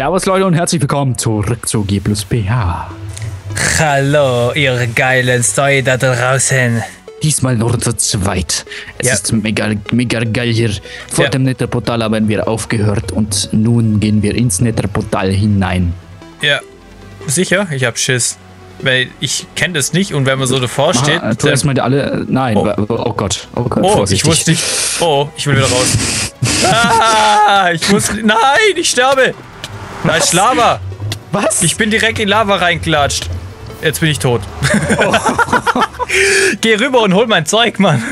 Servus Leute und herzlich willkommen zurück zu G+PH. Hallo, ihr geilen Stoi da draußen. Diesmal nur zu zweit. Es ist mega geil hier. Vor dem Netherportal haben wir aufgehört und nun gehen wir ins Netherportal hinein. Ja, sicher? Ich hab Schiss. Weil ich kenne das nicht und wenn man so davor steht... Du hast mal alle... Nein, oh Gott. Oh Gott, oh, vorsichtig. Ich wusste nicht. Oh, ich will wieder raus. Ah, ich muss... Nein, ich sterbe. Da ist Lava. Was? Ich bin direkt in Lava reinklatscht. Jetzt bin ich tot. Oh. Geh rüber und hol mein Zeug, Mann.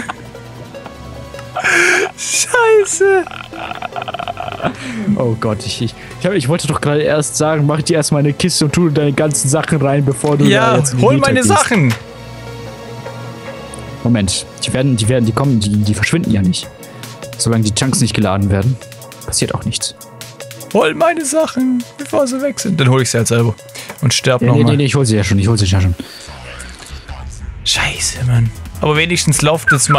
Scheiße. Oh Gott, ich wollte doch gerade erst sagen, mach dir erstmal eine Kiste und tu deine ganzen Sachen rein, bevor du da jetzt hol meine gehst. Sachen! Moment, die verschwinden ja nicht. Solange die Chunks nicht geladen werden, passiert auch nichts. Hol meine Sachen, bevor sie weg sind. Dann hol ich sie halt selber und sterb nochmal. Nee, ich hol sie ja schon, Scheiße, Mann. Aber wenigstens läuft es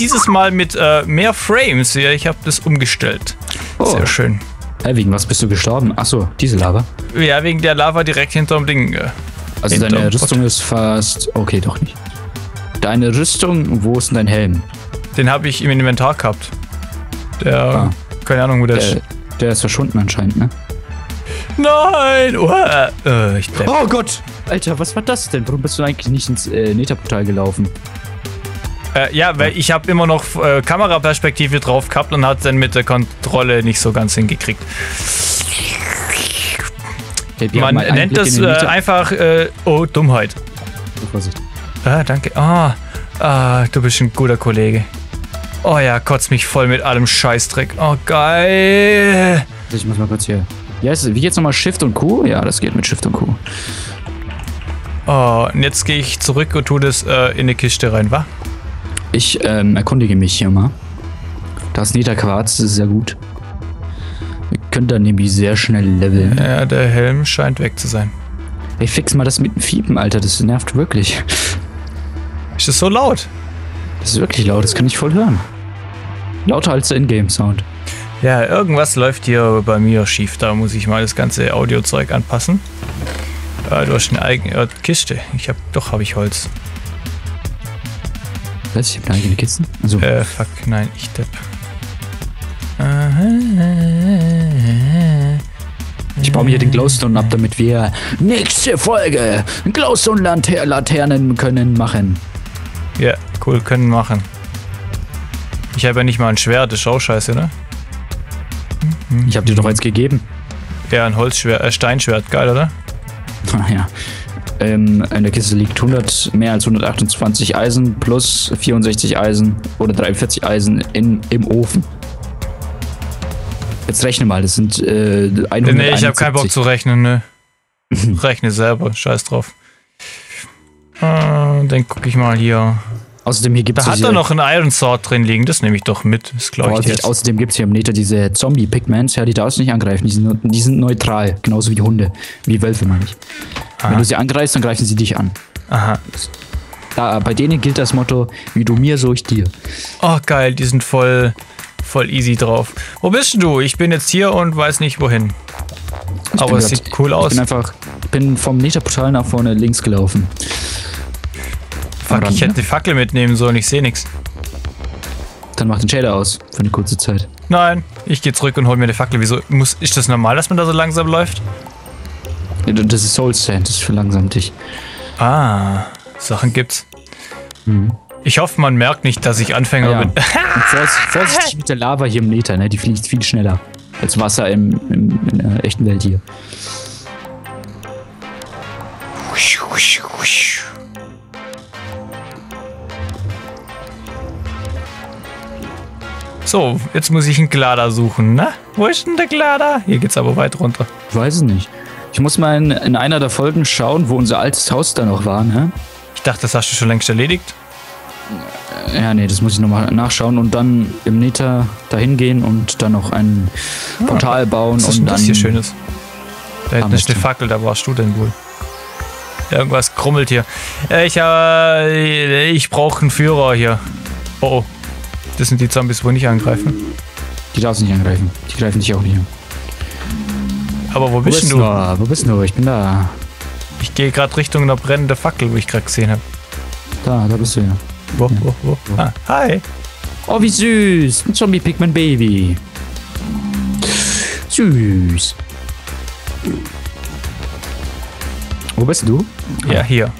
dieses Mal mit mehr Frames. Ja, ich habe das umgestellt. Oh. Sehr schön. Hey, wegen was bist du gestorben? Achso, diese Lava? Ja, wegen der Lava direkt hinterm Ding. Also deine Rüstung ist fast... Okay, doch nicht. Deine Rüstung, wo ist denn dein Helm? Den habe ich im Inventar gehabt. Der... Ah. Keine Ahnung, wo der ist. Der ist verschwunden anscheinend, ne? Nein! Oh Gott! Alter, was war das denn? Warum bist du eigentlich nicht ins Netherportal gelaufen? Ja, weil ich habe immer noch Kameraperspektive drauf gehabt und hat dann mit der Kontrolle nicht so ganz hingekriegt. Ja, man nennt das einfach... oh, Dummheit. Vorsicht. Ah, danke. Ah, du bist ein guter Kollege. Oh ja, kotzt mich voll mit allem Scheißdreck. Oh, geil. Ich muss mal kurz hier... Ja, wie geht's nochmal? Shift und Q? Ja, das geht mit Shift und Q. Oh, und jetzt gehe ich zurück und tue das in eine Kiste rein, wa? Ich erkundige mich hier mal. Das Netherquarz ist sehr gut. Wir können dann nämlich sehr schnell leveln. Ja, der Helm scheint weg zu sein. Ey, fix mal das mit dem Fiepen, Alter. Das nervt wirklich. Ist das so laut? Das ist wirklich laut. Das kann ich voll hören. Lauter als der Ingame-Sound. Ja, irgendwas läuft hier bei mir schief. Da muss ich mal das ganze Audiozeug anpassen. Du hast eine eigene Kiste. Habe ich Holz. Was? Ich habe eine eigene Kiste? Also. Fuck, nein, ich depp. Ich baue mir hier den Glowstone ab, damit wir nächste Folge Glowstone-Laternen können machen. Ja, cool, können machen. Ich habe ja nicht mal ein Schwert, das ist auch scheiße, ne? Ich habe dir doch eins gegeben. Ja, ein Holzschwert, Steinschwert, geil, oder? Naja. In der Kiste liegt mehr als 128 Eisen plus 64 Eisen oder 43 Eisen im Ofen. Jetzt rechne mal, das sind 171. Nee, ich habe keinen Bock zu rechnen, ne? Rechne selber, scheiß drauf. Dann gucke ich mal hier. Außerdem hier gibt's da noch ein Iron Sword drin liegen, das nehme ich doch mit. Das glaube ich nicht. Außerdem gibt es hier im Nether diese Zombie-Pigments, die darfst du nicht angreifen. Die sind neutral, genauso wie Hunde. Wie Wölfe, meine ich. Aha. Wenn du sie angreifst, dann greifen sie dich an. Aha. Bei denen gilt das Motto, wie du mir, so ich dir. Oh, geil, die sind voll easy drauf. Wo bist denn du? Ich bin jetzt hier und weiß nicht wohin. Aber es sieht cool aus. Ich bin vom Netherportal nach vorne links gelaufen. Fuck, ich hätte die Fackel mitnehmen sollen, ich sehe nichts. Dann mach den Shader aus, für eine kurze Zeit. Nein, ich gehe zurück und hol mir die Fackel. Wieso? Ist das normal, dass man da so langsam läuft? Das ist Soul Sand, das verlangsamt dich. Ah, Sachen gibt's. Mhm. Ich hoffe, man merkt nicht, dass ich Anfänger bin. Vorsichtig mit der Lava hier im Nether, ne? Die fliegt viel schneller als Wasser in der echten Welt hier. So, jetzt muss ich einen Glader suchen, ne? Wo ist denn der Glader? Hier geht's aber weit runter. Ich weiß es nicht. Ich muss mal in einer der Folgen schauen, wo unser altes Haus da noch war, ne? Ich dachte, das hast du schon längst erledigt. Ja, nee, das muss ich nochmal nachschauen und dann im Nether dahin gehen und dann noch ein Portal bauen. Was ist denn das hier Schönes? Da hinten ist eine Fackel, da warst du denn wohl. Irgendwas krummelt hier. Ich brauche einen Führer hier. Oh. Das sind die Zombies, die nicht angreifen. Die darfst du nicht angreifen. Die greifen dich auch nicht an. Aber wo bist du? Wo bist du? Ich bin da. Ich gehe gerade Richtung einer brennenden Fackel, wo ich gerade gesehen habe. Da bist du ja. Wo, wo? Ah, hi. Oh, wie süß. Ein Zombie-Pigman-Baby. Süß. Wo bist du? Ja, hier.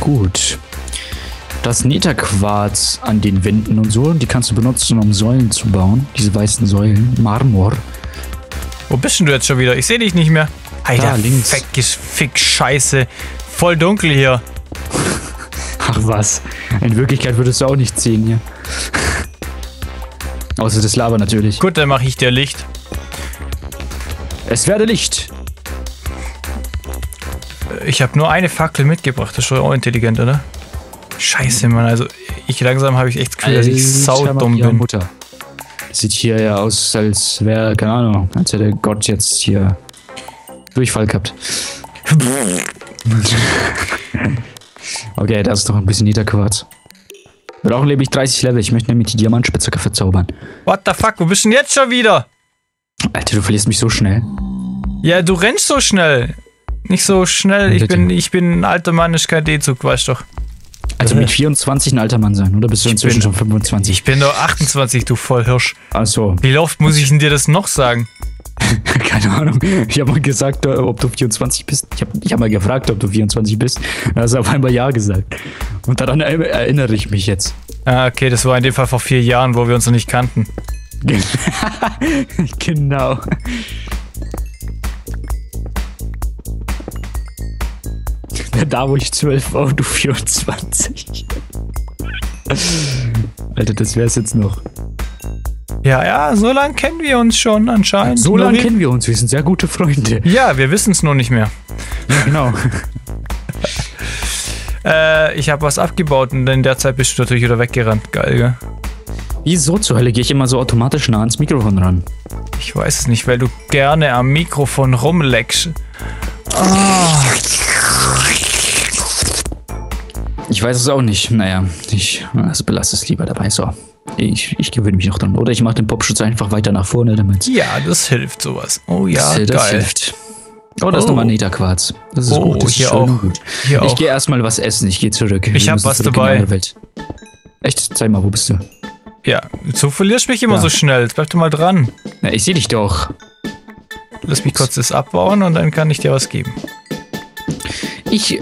Gut. Das Netherquarz an den Wänden und so, die kannst du benutzen, um Säulen zu bauen. Diese weißen Säulen. Marmor. Wo bist denn du jetzt schon wieder? Ich sehe dich nicht mehr. Alter, links. Feck ist Fick, Scheiße. Voll dunkel hier. Ach was. In Wirklichkeit würdest du auch nichts sehen hier. Außer das Lava natürlich. Gut, dann mache ich dir Licht. Es werde Licht. Ich habe nur eine Fackel mitgebracht. Das ist schon auch intelligent, oder? Scheiße, Mann. Also, langsam habe ich echt das Gefühl, dass ich saudumm bin. Mutter. Sieht hier ja aus, als wäre, keine Ahnung, als hätte Gott jetzt hier Durchfall gehabt. Okay, das ist doch ein bisschen Netherquarz. Brauchen lebe ich 30 Level. Ich möchte nämlich die Diamantspitzhacke verzaubern. What the fuck? Wo bist du denn jetzt schon wieder? Alter, du verlierst mich so schnell. Ja, du rennst so schnell. Nicht so schnell. Ich bin ein alter Mann, ich kann D-Zug, weißt du doch. Also mit 24 ein alter Mann sein, oder bist du inzwischen schon 25? Ich bin doch 28, du Vollhirsch. Ach so. Wie oft muss ich denn dir das noch sagen? Keine Ahnung. Ich habe mal gesagt, ob du 24 bist. Ich hab mal gefragt, ob du 24 bist. Da hast du auf einmal Ja gesagt. Und daran erinnere ich mich jetzt. Ah, okay, das war in dem Fall vor 4 Jahren, wo wir uns noch nicht kannten. Genau. Da, wo ich 12 war, du 24. Alter, das wär's jetzt noch. Ja, ja, so lange kennen wir uns schon anscheinend. So lange kennen wir uns, wir sind sehr gute Freunde. Ja, wir wissen es nur nicht mehr. Ja, genau. Ich habe was abgebaut und in der Zeit bist du natürlich wieder weggerannt. Geil, gell? Wieso zur Hölle gehe ich immer so automatisch nah ans Mikrofon ran? Ich weiß es nicht, weil du gerne am Mikrofon rumleckst. Ich weiß es auch nicht. Naja, ich belasse es lieber dabei. So, ich gewöhne mich noch dran. Oder ich mache den Popschutz einfach weiter nach vorne damit. Ja, das hilft sowas. Oh ja, geil. Das hilft. Oh, das ist nochmal Netherquarz. Das ist gut. Das ist schön gut. Ich gehe erstmal was essen. Ich gehe zurück. Ich habe was dabei. Echt? Zeig mal, wo bist du? Ja, so verlierst du mich immer so schnell. Jetzt bleib doch mal dran. Na, ich sehe dich doch. Lass mich kurz das abbauen und dann kann ich dir was geben. Ich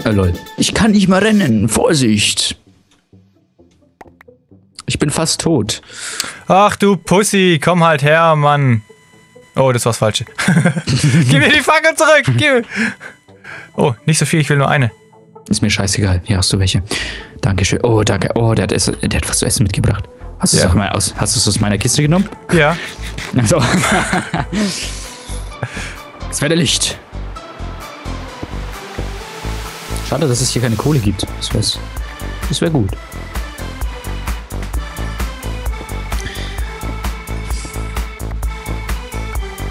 kann nicht mal rennen. Vorsicht. Ich bin fast tot. Ach du Pussy, komm halt her, Mann. Oh, das war's Falsche. Gib mir die Fackel zurück. Oh, nicht so viel, ich will nur eine. Ist mir scheißegal. Hier hast du welche. Dankeschön. Oh, danke. Oh, der hat was zu essen mitgebracht. Hast du es aus meiner Kiste genommen? Ja. So. Es werde Licht. Schade, dass es hier keine Kohle gibt. Das wär gut.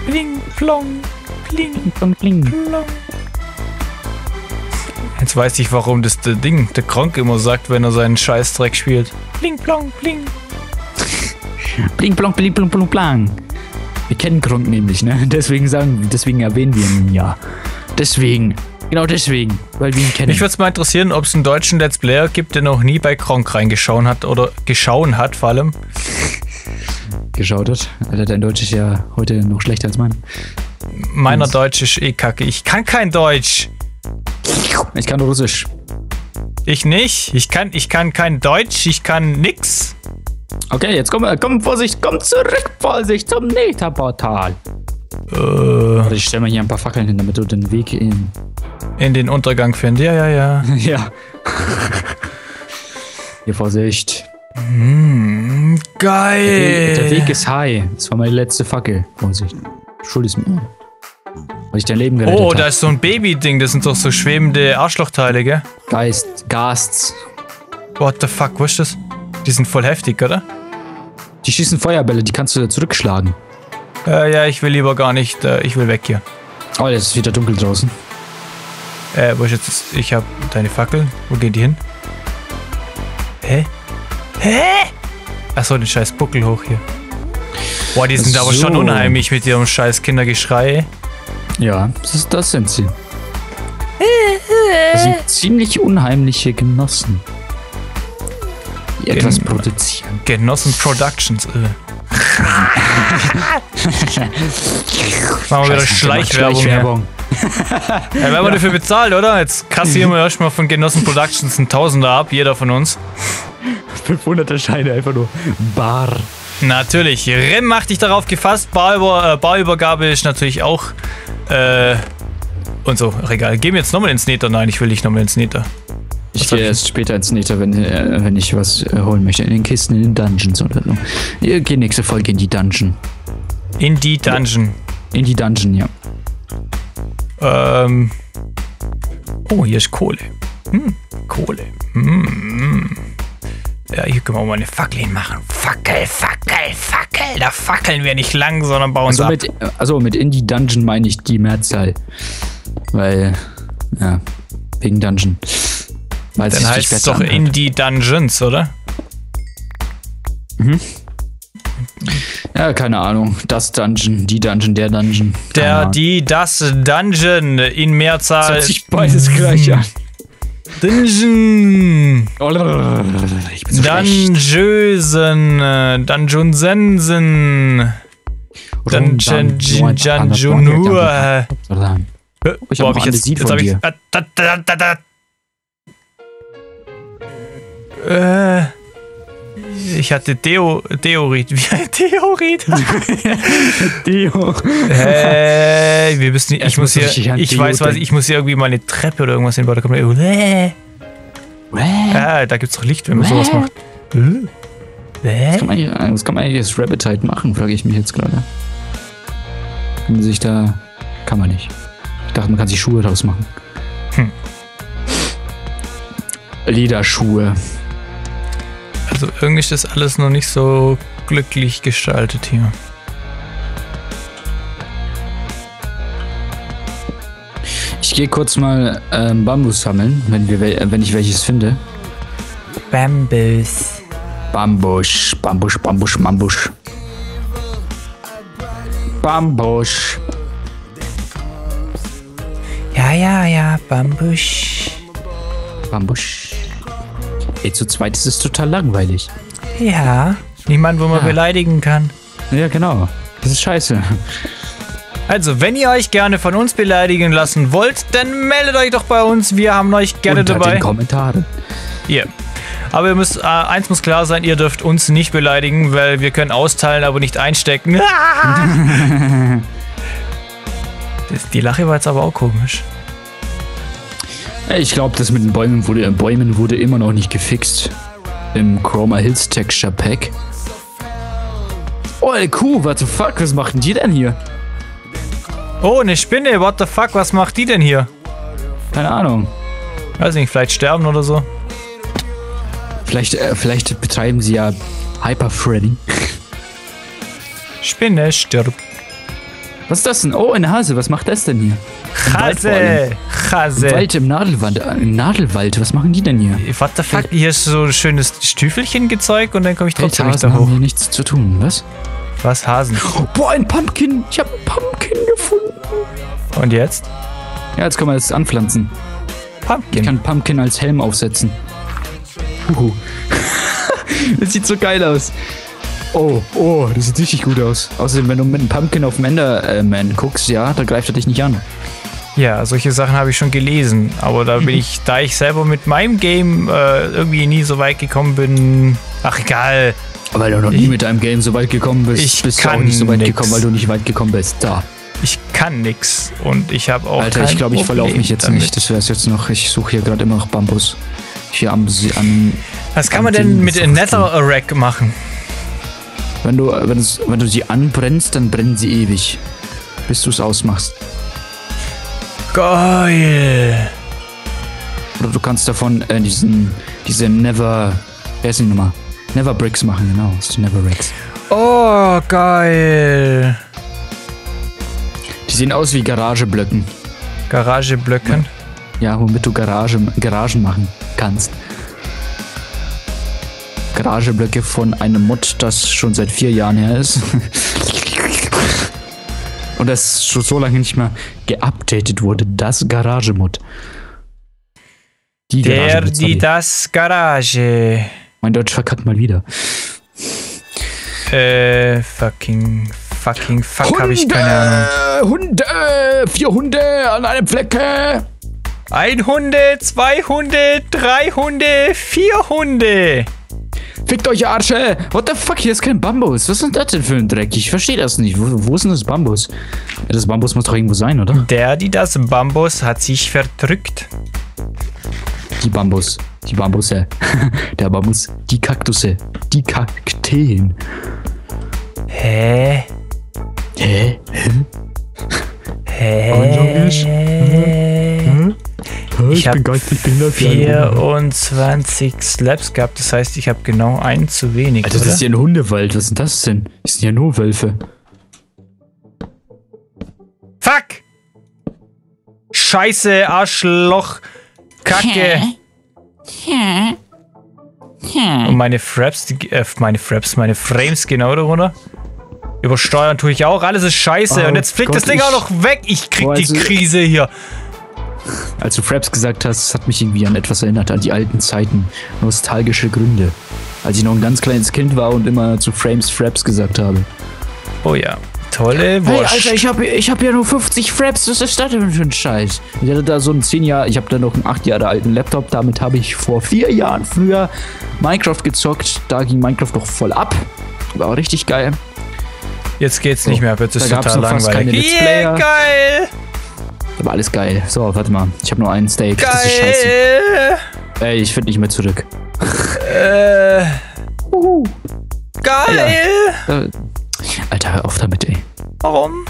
Pling, plong, pling, plong, pling, plong. Jetzt weiß ich, warum das der Gronkh immer sagt, wenn er seinen Scheißdreck spielt. Pling, plong, pling. Pling, plong, pling, plong, plong, plong. Wir kennen Gronkh nämlich, ne? Deswegen erwähnen wir ihn ja. Deswegen. Genau deswegen, weil wir ihn kennen. Mich würde es mal interessieren, ob es einen deutschen Let's Player gibt, der noch nie bei Gronkh reingeschaut hat oder vor allem. Geschaut hat? Alter, dein Deutsch ist ja heute noch schlechter als mein. Meiner Deutsch ist eh kacke. Ich kann kein Deutsch. Ich kann Russisch. Ich nicht. Ich kann kein Deutsch. Ich kann nix. Okay, jetzt komm, Vorsicht, komm zurück, Vorsicht zum Netherportal. Warte, ich stelle mal hier ein paar Fackeln hin, damit du den Weg in den Untergang findest. Ja. Ja. Hier, Vorsicht. Geil. Der Weg ist high. Das war meine letzte Fackel. Vorsicht. Schuldest mir. Weil ich dein Leben gerettet habe. Oh, da ist so ein Baby-Ding. Das sind doch so schwebende Arschlochteile, gell? Gasts. What the fuck, wo ist das? Die sind voll heftig, oder? Die schießen Feuerbälle, die kannst du zurückschlagen. Ja, ich will lieber gar nicht. Ich will weg hier. Oh, jetzt ist wieder dunkel draußen. Wo ist jetzt? Ich hab deine Fackel. Wo gehen die hin? Hä? Achso, den scheiß Buckel hoch hier. Boah, die sind so. Aber schon unheimlich mit ihrem scheiß Kindergeschrei. Ja, das sind sie. Das sind ziemlich unheimliche Genossen. Die etwas produzieren. Genossen Productions. Machen wir wieder Schleichwerbung. Ja, wir haben dafür bezahlt, oder? Jetzt kassieren wir erstmal von Genossen Productions ein Tausender ab, jeder von uns. 500er Scheine, einfach nur bar. Natürlich. Rem macht dich darauf gefasst. Barübergabe ist natürlich auch. Und so, ach, egal. Gehen wir jetzt nochmal ins Nether? Nein, ich will nicht nochmal ins Nether. Ich gehe erst später ins Nether, wenn ich was holen möchte. In den Kisten, in den Dungeons oder so. Ihr geht nächste Folge in die Dungeon. In die Dungeon. In die Dungeon, ja. Oh, hier ist Kohle. Hm, Kohle. Hm. Ja, hier können wir auch mal eine Fackel hinmachen. Fackel, Fackel, Fackel. Da fackeln wir nicht lang, sondern bauen uns ab. Also mit Indie Dungeon meine ich die Mehrzahl. Weil, ja, wegen Dungeon. Weil dann heißt es doch Indie Dungeons, oder? Mhm. Ja, keine Ahnung. Das Dungeon, die Dungeon, der Dungeon. Der, die, das Dungeon in Mehrzahl. Das hört sich beides gleich an. Dungeon. Ich bin so Dungeonsensen. Dungeonur. Ich habe jetzt habe ich. Ich hatte Deorit. Deorit? Deo. Hey, wir müssen. Ich muss hier. Ich weiß was. Ich muss hier irgendwie mal eine Treppe oder irgendwas hinbauen. Da kommt da gibt's doch Licht, wenn man sowas macht. Was kann man eigentlich das Rabbit halt machen? Frage ich mich jetzt gerade. Kann man sich da? Kann man nicht. Ich dachte, man kann sich Schuhe draus machen. Hm. Lederschuhe. Also irgendwie ist das alles noch nicht so glücklich gestaltet hier. Ich gehe kurz mal Bambus sammeln, wenn ich welches finde. Bambus. Bambus, Bambus, Bambus, Bambus. Bambus. Ja, Bambus. Bambus. Ey, zu zweit ist es total langweilig. Ja, niemand, wo man beleidigen kann. Ja, genau. Das ist scheiße. Also, wenn ihr euch gerne von uns beleidigen lassen wollt, dann meldet euch doch bei uns. Wir haben euch gerne dabei. Unter den Kommentaren. Ja. Yeah. Aber ihr müsst, eins muss klar sein, ihr dürft uns nicht beleidigen, weil wir können austeilen, aber nicht einstecken. Die Lache war jetzt aber auch komisch. Ich glaube, das mit den Bäumen wurde immer noch nicht gefixt. Im Chroma Hills Texture Pack. Oh, eine Kuh, what the fuck, was machen die denn hier? Oh, eine Spinne, what the fuck, was macht die denn hier? Keine Ahnung. Weiß nicht, vielleicht sterben oder so. Vielleicht betreiben sie ja Hyper Freddy. Spinne stirbt. Was ist das denn? Oh, eine Hase, was macht das denn hier? Hase! Hase! Im Wald, im Nadelwald, was machen die denn hier? What the fuck, hier ist so ein schönes Stiefelchen gezeigt und dann komme ich trotzdem nicht da hoch. Hasen haben hier nichts zu tun, was? Was, Hasen? Oh, boah, ein Pumpkin! Ich habe ein Pumpkin gefunden! Und jetzt? Ja, jetzt können wir das anpflanzen. Pumpkin? Ich kann Pumpkin als Helm aufsetzen. Das sieht so geil aus. Oh, das sieht richtig gut aus. Außerdem, wenn du mit einem Pumpkin auf Enderman guckst, ja, da greift er dich nicht an. Ja, solche Sachen habe ich schon gelesen. Aber da bin ich, da ich selber mit meinem Game irgendwie nie so weit gekommen bin. Ach, egal. Aber weil du noch nie mit deinem Game so weit gekommen bist, bist du auch nicht so weit gekommen, weil du nicht weit gekommen bist. Da. Ich kann nix. Und ich habe auch. Alter, ich glaube, ich verlaufe mich jetzt damit. Nicht. Das wäre es jetzt noch. Ich suche hier gerade immer noch Bambus. Hier am See. Was kann man denn mit Nether-Rack machen? Wenn du sie anbrennst, dann brennen sie ewig. Bis du es ausmachst. Geil! Oder du kannst davon diese Never. Wer ist die Nummer? Nether Bricks machen, genau. Das ist die Nether Racks. Oh, geil! Die sehen aus wie Garageblöcken. Garageblöcken? Ja, womit du Garagen machen kannst. Garageblöcke von einem Mod, das schon seit 4 Jahren her ist. Und das schon so lange nicht mehr geupdatet wurde. Das Garage-Mod. Die Garage. Mein Deutsch verkackt mal wieder. Fuck, hab ich keine Ahnung. Hunde! 4 Hunde an einem Flecke! 1 Hunde, 2 Hunde, 3 Hunde, 4 Hunde! Fickt euch Arsche! What the fuck, hier ist kein Bambus. Was ist das denn für ein Dreck? Ich verstehe das nicht. Wo ist denn das Bambus? Das Bambus muss doch irgendwo sein, oder? Das Bambus hat sich verdrückt. Die Bambusse. Der Bambus, die Kaktusse, die Kakteen. Ich habe 24 Slaps gehabt, das heißt, ich habe genau 1 zu wenig. Alter, das ist ja ein Hundewald, was ist das denn? Das sind ja nur Wölfe. Fuck! Scheiße, Arschloch, Kacke. Und meine Fraps, meine Frames gehen auch da runter. Übersteuern tue ich auch, alles ist scheiße. Oh, und jetzt fliegt das Ding auch noch weg. Ich krieg die Krise hier. Als du Fraps gesagt hast, hat mich irgendwie an etwas erinnert, an die alten Zeiten. Nostalgische Gründe. Als ich noch ein ganz kleines Kind war und immer zu Frames Fraps gesagt habe. Oh ja. Tolle Wurst. Hey, Alter, ich hab ja nur 50 Fraps, was ist das denn für ein Scheiß? Ich hatte da so einen 10 Jahre alten 8 Jahre alten Laptop, damit habe ich vor 4 Jahren früher Minecraft gezockt. Da ging Minecraft doch voll ab. War richtig geil. Jetzt geht's nicht mehr, wird es total langweilig. Yeah, geil! Da war alles geil. So, warte mal. Ich habe nur einen Steak. Geil. Das ist scheiße. Ey, ich finde nicht mehr zurück. Geil! Ja. Alter, hör auf damit, ey. Warum?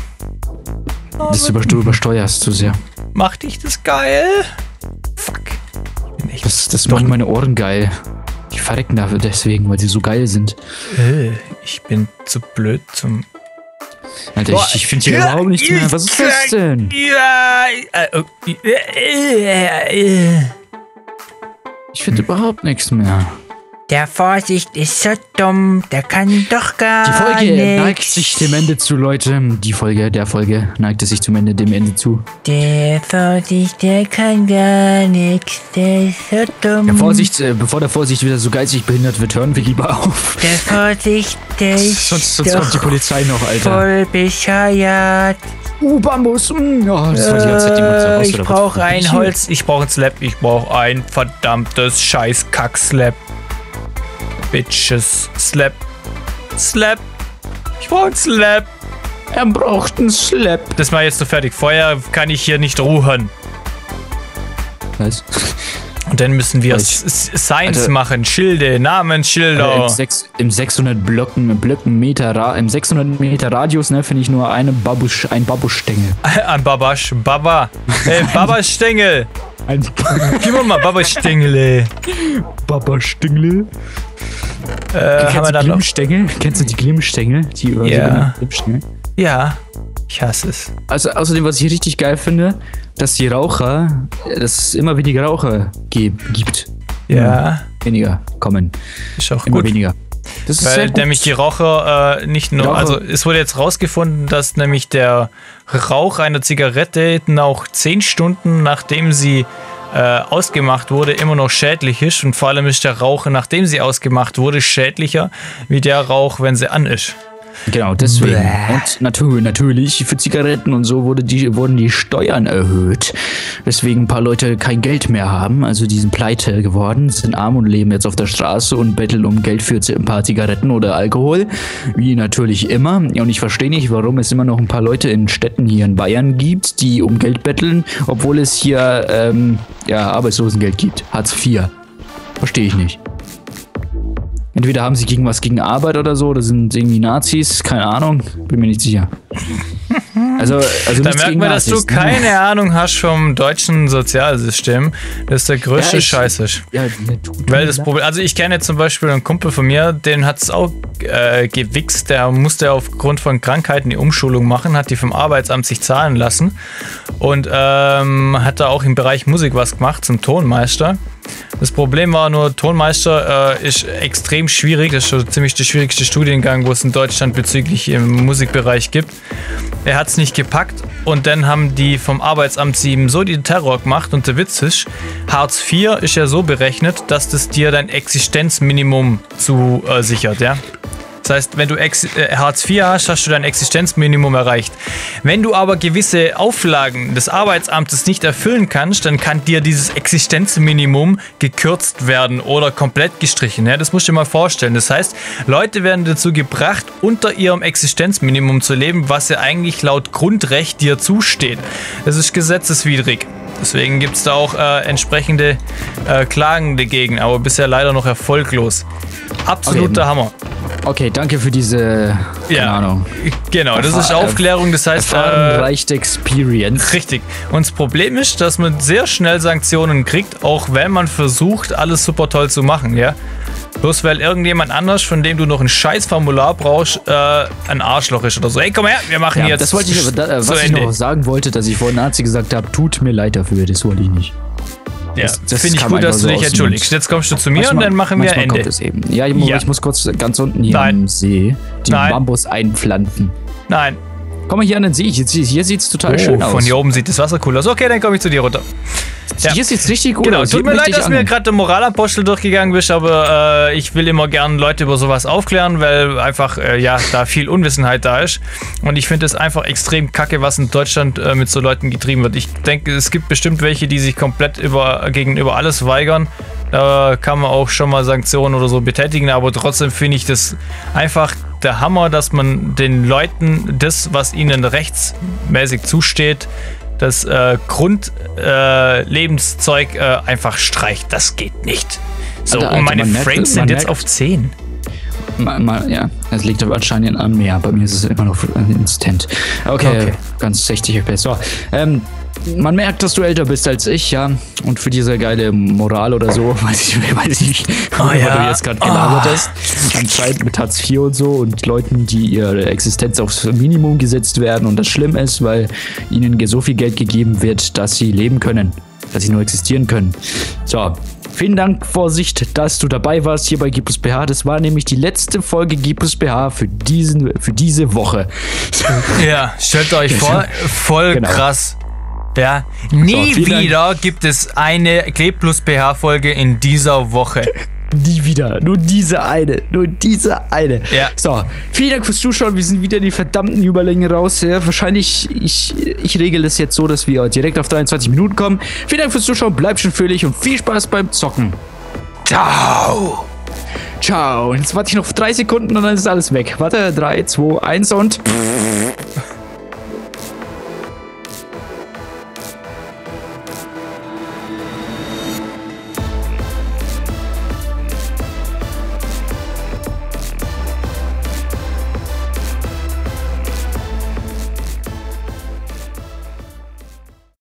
Du übersteuerst zu sehr. Macht dich das geil? Fuck. Das macht meine Ohren geil. Die verrecken dafür deswegen, weil sie so geil sind. Ich bin zu blöd zum... Alter, ich finde hier überhaupt nichts mehr. Was ist das denn? Ich finde überhaupt nichts mehr. Der Phorsicht ist so dumm, der kann doch gar nichts. Die Folge neigt sich dem Ende zu, Leute. Der Folge neigte sich dem Ende zu. Der Phorsicht, der kann gar nichts, der ist so dumm. Der Phorsicht, bevor der Phorsicht wieder so geistig behindert wird, hören wir lieber auf. Der Phorsicht, der ist sonst kommt die Polizei noch, Alter. Voll bescheuert. Bambus. Oh, das war die ganze Zeit die Monster raus, ich brauche ein Holz, ich brauche ein Slab, ich brauche ein verdammtes scheiß Kack-Slab. Bitches. Slap. Slap. Ich brauch ein Slap. Er braucht ein Slap. Das war jetzt so fertig. Vorher kann ich hier nicht ruhen. Was? Und dann müssen wir Science machen. Schilde, Namensschilder. Im 600 Meter Radius, ne, finde ich nur ein Babusstängel. Ein Babasch. Baba. Babastängel. Gib mir mal Babastängel. Babastängel. Kennst du die Glimmstängel? Ja. Ja. Ich hasse es. Also außerdem, was ich richtig geil finde, dass es immer weniger Raucher gibt. Ja. Weniger kommen. Ist auch immer gut. Weniger. Das ist weil nämlich die Raucher nicht nur, also es wurde jetzt rausgefunden, dass nämlich der Rauch einer Zigarette nach 10 Stunden, nachdem sie ausgemacht wurde, immer noch schädlich ist. Und vor allem ist der Rauch, nachdem sie ausgemacht wurde, schädlicher, wie der Rauch, wenn sie an ist. Genau, deswegen. Bäh. Und natürlich, für Zigaretten und so wurden die Steuern erhöht. Weswegen ein paar Leute kein Geld mehr haben. Also die sind pleite geworden, sind arm und leben jetzt auf der Straße und betteln um Geld für ein paar Zigaretten oder Alkohol. Wie natürlich immer. Und ich verstehe nicht, warum es immer noch ein paar Leute in Städten hier in Bayern gibt, die um Geld betteln, obwohl es hier Arbeitslosengeld gibt. Hartz IV. Verstehe ich nicht. Entweder haben sie gegen Arbeit oder so, oder sind irgendwie Nazis, keine Ahnung, bin mir nicht sicher. Also da merkt man, dass du keine Ahnung hast vom deutschen Sozialsystem. Das ist der größte Scheiß. Ja, weil das Problem, also ich kenne zum Beispiel einen Kumpel von mir, den hat es auch gewichst, der musste aufgrund von Krankheiten die Umschulung machen, hat die vom Arbeitsamt sich zahlen lassen und hat da auch im Bereich Musik was gemacht zum Tonmeister. Das Problem war nur, Tonmeister ist extrem schwierig, das ist schon ziemlich der schwierigste Studiengang, wo es in Deutschland bezüglich im Musikbereich gibt. Er hat es nicht gepackt und dann haben die vom Arbeitsamt ihm so den Terror gemacht und der Witz ist, Hartz IV ist ja so berechnet, dass das dir dein Existenzminimum sichert, ja. Das heißt, wenn du Hartz IV hast, hast du dein Existenzminimum erreicht. Wenn du aber gewisse Auflagen des Arbeitsamtes nicht erfüllen kannst, dann kann dir dieses Existenzminimum gekürzt werden oder komplett gestrichen. Ja, das musst du dir mal vorstellen. Das heißt, Leute werden dazu gebracht, unter ihrem Existenzminimum zu leben, was ja eigentlich laut Grundrecht dir zusteht. Das ist gesetzeswidrig. Deswegen gibt es da auch entsprechende Klagen dagegen, aber bisher leider noch erfolglos. Absoluter Hammer. Okay, danke für diese, keine Ahnung. Genau, das ist Aufklärung, das heißt... reicht Experience. Richtig. Und das Problem ist, dass man sehr schnell Sanktionen kriegt, auch wenn man versucht, alles super toll zu machen, ja. Bloß weil irgendjemand anders, von dem du noch ein Scheißformular brauchst, ein Arschloch ist oder so. Hey, komm her, wir machen jetzt... Das wollte ich, was ich noch sagen wollte, dass ich vorhin Nazi gesagt habe, tut mir leid dafür, das wollte ich nicht. Ja, das finde ich gut, dass du dich entschuldigst. Jetzt kommst du zu mir und dann machen wir Ende. Ja, ich muss kurz ganz unten hier am See die Bambus einpflanzen. Nein. Komm mal hier an den See, hier sieht es total schön aus. Von hier oben sieht das Wasser cool aus. Okay, dann komme ich zu dir runter. Ja. Hier sieht es richtig gut aus. Tut mir leid, dass mir gerade der Moralapostel durchgegangen bist, aber ich will immer gern Leute über sowas aufklären, weil einfach, da viel Unwissenheit da ist. Und ich finde es einfach extrem kacke, was in Deutschland mit so Leuten getrieben wird. Ich denke, es gibt bestimmt welche, die sich komplett gegenüber alles weigern. Da kann man auch schon mal Sanktionen oder so betätigen, aber trotzdem finde ich das einfach der Hammer, dass man den Leuten das, was ihnen rechtsmäßig zusteht, das Grundlebenszeug einfach streicht. Das geht nicht. So, Alter, und meine Frames sind jetzt auf 10. Ja, es liegt aber anscheinend an mir. Bei mir ist es immer noch instant. Okay. Ganz 60 FPS. So, man merkt, dass du älter bist als ich, ja. Und für diese geile Moral oder so, weiß ich nicht, worüber du jetzt gerade gelabert hast. Anscheinend mit Hartz IV und so und Leuten, die ihre Existenz aufs Minimum gesetzt werden und das schlimm ist, weil ihnen so viel Geld gegeben wird, dass sie leben können. Dass sie nur existieren können. So. Vielen Dank, Phorsicht, dass du dabei warst hier bei G+PH. Das war nämlich die letzte Folge G+PH für diese Woche. Ja, stellt euch vor, voll krass. Ja, nie wieder gibt es eine G+PH-Folge in dieser Woche. Nie wieder. Nur diese eine. Nur diese eine. Ja. So, vielen Dank fürs Zuschauen. Wir sind wieder in die verdammten Überlänge raus. Ja, wahrscheinlich, ich regel das jetzt so, dass wir direkt auf 23 Minuten kommen. Vielen Dank fürs Zuschauen. Bleibt schön fröhlich und viel Spaß beim Zocken. Ciao. Ciao. Jetzt warte ich noch 3 Sekunden und dann ist alles weg. Warte, 3, 2, 1 und...